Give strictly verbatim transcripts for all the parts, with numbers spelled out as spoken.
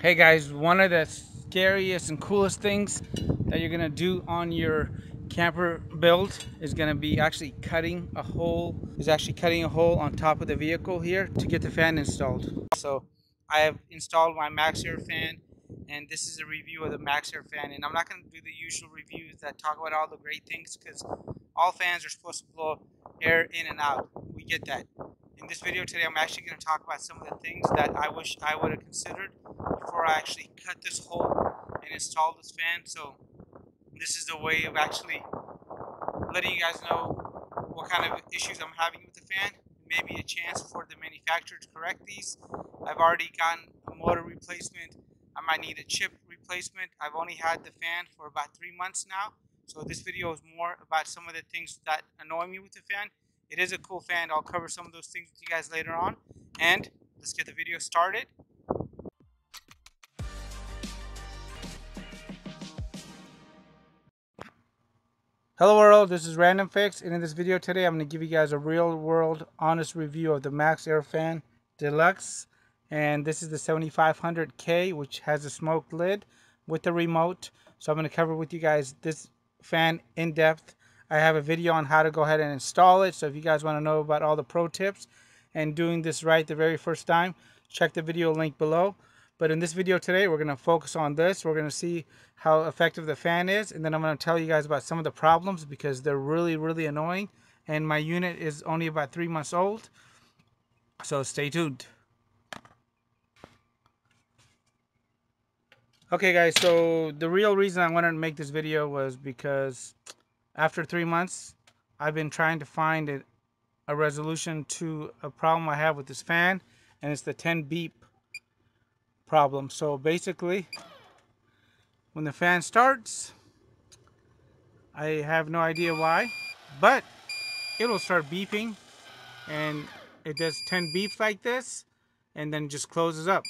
Hey guys, one of the scariest and coolest things that you're gonna do on your camper build is gonna be actually cutting a hole is actually cutting a hole on top of the vehicle here to get the fan installed. So I have installed my MaxxAir fan, and this is a review of the MaxxAir fan, and I'm not gonna do the usual reviews that talk about all the great things, because all fans are supposed to blow air in and out. We get that. In this video today, I'm actually going to talk about some of the things that I wish I would have considered before I actually cut this hole and install this fan. So this is a way of actually letting you guys know what kind of issues I'm having with the fan. Maybe a chance for the manufacturer to correct these. I've already gotten a motor replacement. I might need a chip replacement. I've only had the fan for about three months now. So this video is more about some of the things that annoy me with the fan. It is a cool fan. I'll cover some of those things with you guys later on. And let's get the video started. Hello world, this is Random Fix, and in this video today I'm going to give you guys a real world honest review of the MaxxAir Fan Deluxe. And this is the seventy-five hundred K, which has a smoked lid with the remote. So I'm going to cover with you guys this fan in depth. I have a video on how to go ahead and install it, so if you guys want to know about all the pro tips and doing this right the very first time, check the video link below. But in this video today, we're going to focus on this. We're going to see how effective the fan is, and then I'm going to tell you guys about some of the problems, because they're really, really annoying, and my unit is only about three months old, so stay tuned. Okay guys, so the real reason I wanted to make this video was because after three months, I've been trying to find a, a resolution to a problem I have with this fan, and it's the ten beep problem. So basically, when the fan starts, I have no idea why, but it'll start beeping, and it does ten beeps like this, and then just closes up.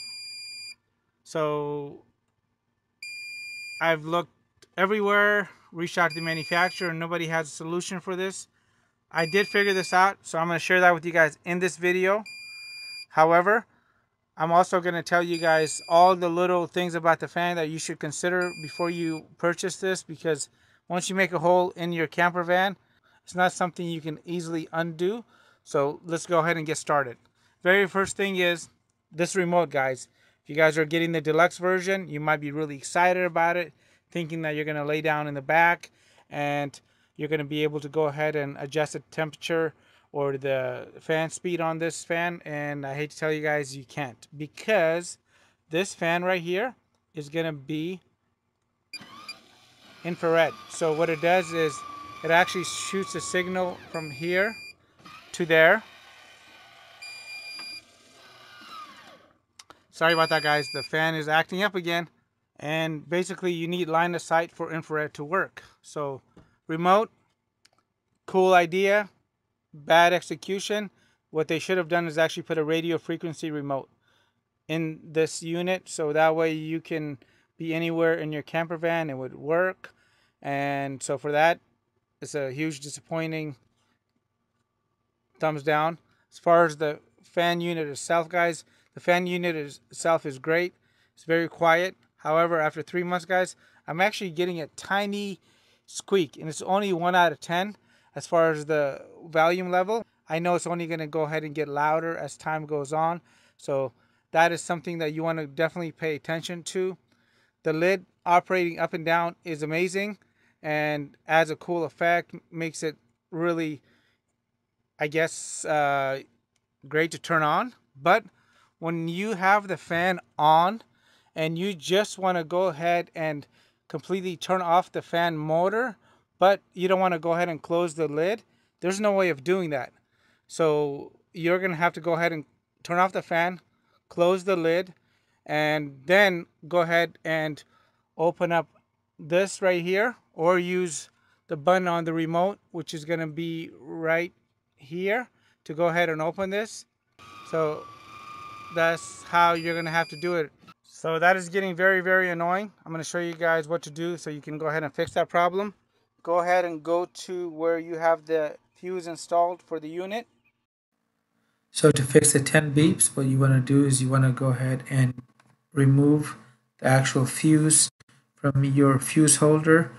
So I've looked everywhere, reached out to the manufacturer, and nobody has a solution for this. I did figure this out, so I'm going to share that with you guys in this video. However, I'm also going to tell you guys all the little things about the fan that you should consider before you purchase this, because once you make a hole in your camper van, it's not something you can easily undo. So let's go ahead and get started. Very first thing is this remote, guys. If you guys are getting the deluxe version, you might be really excited about it, thinking that you're going to lay down in the back and you're going to be able to go ahead and adjust the temperature or the fan speed on this fan. And I hate to tell you guys, you can't, because this fan right here is going to be infrared. So what it does is it actually shoots a signal from here to there. Sorry about that guys, the fan is acting up again. And basically you need line of sight for infrared to work. So remote, cool idea, bad execution. What they should have done is actually put a radio frequency remote in this unit, so that way you can be anywhere in your camper van, it would work. And so for that, it's a huge disappointing thumbs down. As far as the fan unit itself, guys, the fan unit itself is great. It's very quiet. However, after three months, guys, I'm actually getting a tiny squeak, and it's only one out of ten as far as the volume level. I know it's only going to go ahead and get louder as time goes on, so that is something that you want to definitely pay attention to. The lid operating up and down is amazing and adds a cool effect, makes it really, I guess, uh, great to turn on. But when you have the fan on, and you just want to go ahead and completely turn off the fan motor, but you don't want to go ahead and close the lid, there's no way of doing that. So you're going to have to go ahead and turn off the fan, close the lid, and then go ahead and open up this right here, or use the button on the remote, which is going to be right here, to go ahead and open this. So that's how you're going to have to do it. So that is getting very, very annoying. I'm going to show you guys what to do so you can go ahead and fix that problem. Go ahead and go to where you have the fuse installed for the unit. So to fix the ten beeps, what you want to do is you want to go ahead and remove the actual fuse from your fuse holder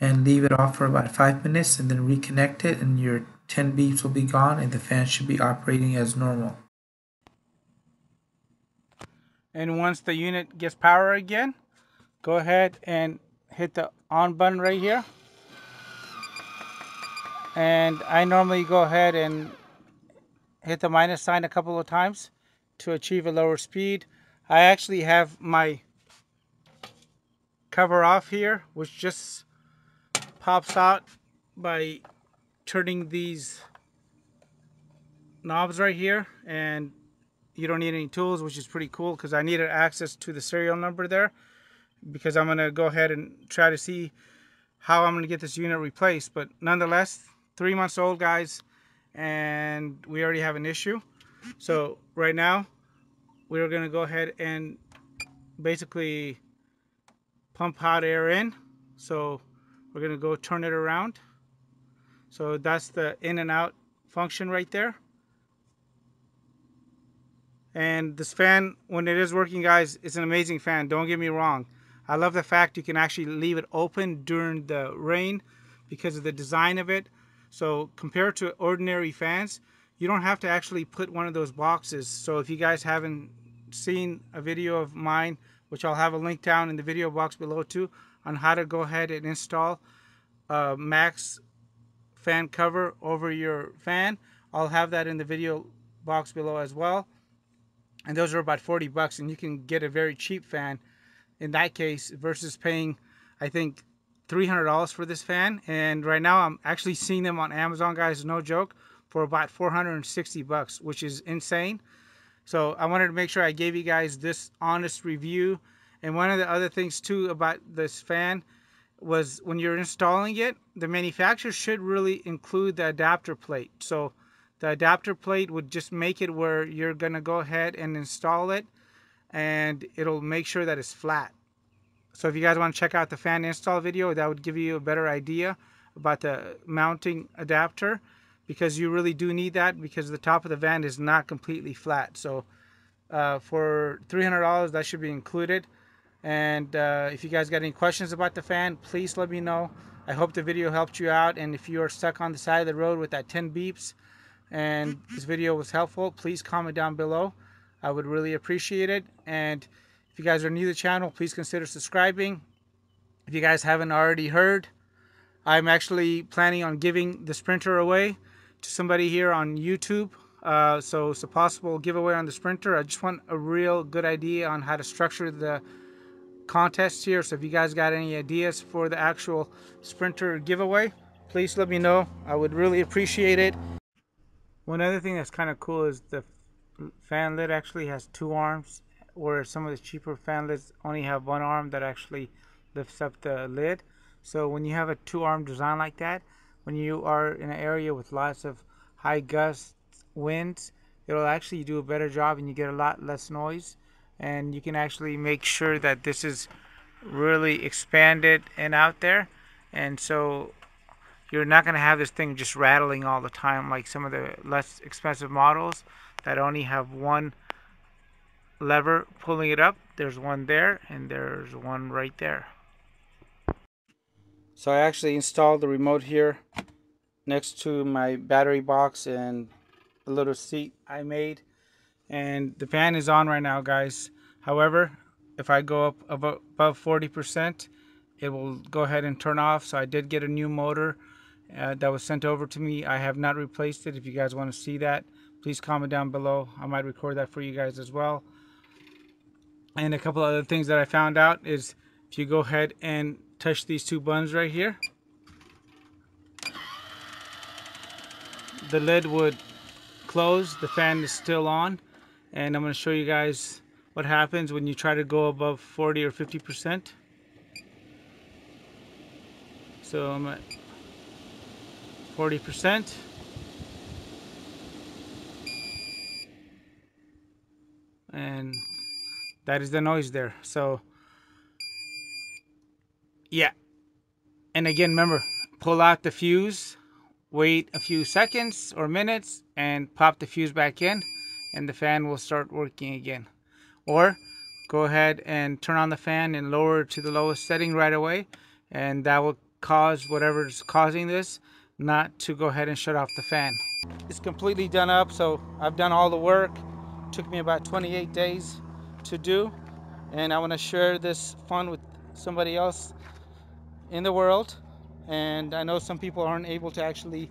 and leave it off for about five minutes, and then reconnect it, and your ten beeps will be gone and the fan should be operating as normal. And once the unit gets power again, go ahead and hit the on button right here. And I normally go ahead and hit the minus sign a couple of times to achieve a lower speed. I actually have my cover off here, which just pops out by turning these knobs right here, and you don't need any tools, which is pretty cool because I needed access to the serial number there, because I'm going to go ahead and try to see how I'm going to get this unit replaced. But nonetheless, three months old, guys, and we already have an issue. So right now we're going to go ahead and basically pump hot air in. So we're going to go turn it around. So that's the in and out function right there. And this fan, when it is working, guys, it's an amazing fan. Don't get me wrong. I love the fact you can actually leave it open during the rain because of the design of it. So compared to ordinary fans, you don't have to actually put one of those boxes. So if you guys haven't seen a video of mine, which I'll have a link down in the video box below too, on how to go ahead and install a Max fan cover over your fan, I'll have that in the video box below as well. And those are about forty bucks, and you can get a very cheap fan in that case versus paying, I think, three hundred dollars for this fan. And right now I'm actually seeing them on Amazon, guys, no joke, for about four hundred sixty bucks, which is insane. So I wanted to make sure I gave you guys this honest review. And one of the other things too about this fan was when you're installing it, the manufacturer should really include the adapter plate. So the adapter plate would just make it where you're going to go ahead and install it, and it'll make sure that it's flat. So if you guys want to check out the fan install video, that would give you a better idea about the mounting adapter, because you really do need that, because the top of the van is not completely flat. So uh, for three hundred dollars, that should be included. And uh, if you guys got any questions about the fan, please let me know. I hope the video helped you out. And if you are stuck on the side of the road with that ten beeps and this video was helpful, please comment down below. I would really appreciate it. And if you guys are new to the channel, please consider subscribing. If you guys haven't already heard, I'm actually planning on giving the Sprinter away to somebody here on YouTube. Uh, so it's a possible giveaway on the Sprinter. I just want a real good idea on how to structure the contest here. So if you guys got any ideas for the actual Sprinter giveaway, please let me know. I would really appreciate it. One other thing that's kind of cool is the fan lid actually has two arms, where some of the cheaper fan lids only have one arm that actually lifts up the lid. So when you have a two arm design like that, when you are in an area with lots of high gust winds, it'll actually do a better job and you get a lot less noise, and you can actually make sure that this is really expanded and out there, and so you're not going to have this thing just rattling all the time like some of the less expensive models that only have one lever pulling it up. There's one there and there's one right there. So I actually installed the remote here next to my battery box and a little seat I made, and the fan is on right now, guys. However, if I go up above forty percent, it will go ahead and turn off. So I did get a new motor uh, that was sent over to me. I have not replaced it. If you guys want to see that, please comment down below. I might record that for you guys as well. And a couple other things that I found out is if you go ahead and touch these two buttons right here, the lid would close. The fan is still on. And I'm going to show you guys what happens when you try to go above forty or fifty percent. So I'm at forty percent. And that is the noise there. So yeah, and again, remember, pull out the fuse, wait a few seconds or minutes, and pop the fuse back in, and the fan will start working again. Or go ahead and turn on the fan and lower it to the lowest setting right away, and that will cause whatever's causing this not to go ahead and shut off the fan. It's completely done up, so I've done all the work. It took me about twenty-eight days to do, and I want to share this fun with somebody else in the world. And I know some people aren't able to actually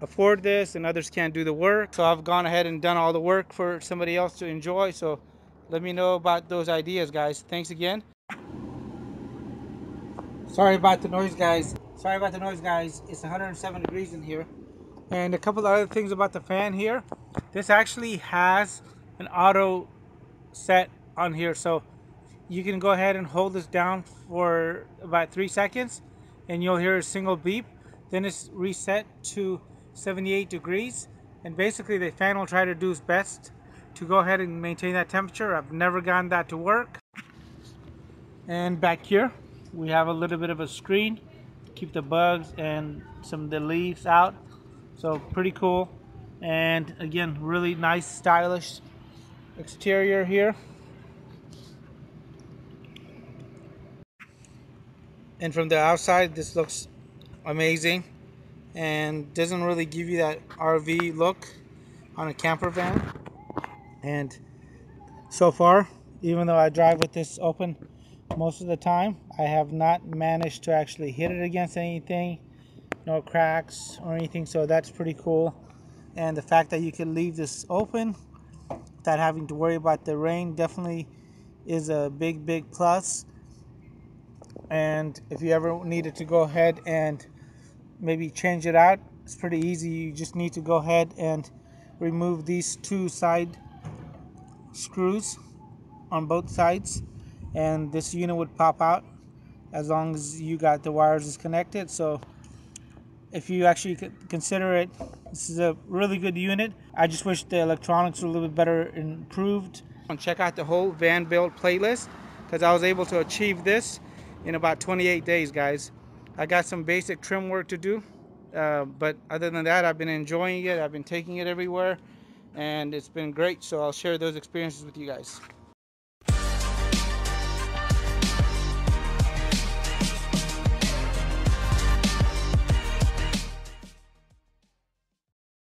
afford this, and others can't do the work, so I've gone ahead and done all the work for somebody else to enjoy. So let me know about those ideas, guys. Thanks again. Sorry about the noise, guys. Sorry about the noise, guys. It's one hundred seven degrees in here. And a couple other things about the fan here. This actually has an auto set on here, so you can go ahead and hold this down for about three seconds and you'll hear a single beep. Then it's reset to seventy-eight degrees, and basically the fan will try to do its best to go ahead and maintain that temperature. I've never gotten that to work. And back here we have a little bit of a screen to keep the bugs and some of the leaves out, so pretty cool. And again, really nice stylish exterior here. And from the outside this looks amazing and doesn't really give you that R V look on a camper van. And so far, even though I drive with this open most of the time, I have not managed to actually hit it against anything, no cracks or anything, so that's pretty cool. And the fact that you can leave this open without having to worry about the rain definitely is a big big plus. And if you ever needed to go ahead and maybe change it out, it's pretty easy. You just need to go ahead and remove these two side screws on both sides, and this unit would pop out as long as you got the wires disconnected. So if you actually consider it, this is a really good unit. I just wish the electronics were a little bit better improved. And check out the whole van build playlist, because I was able to achieve this in about twenty-eight days, guys. I got some basic trim work to do, uh, but other than that, I've been enjoying it. I've been taking it everywhere, and it's been great. So I'll share those experiences with you guys.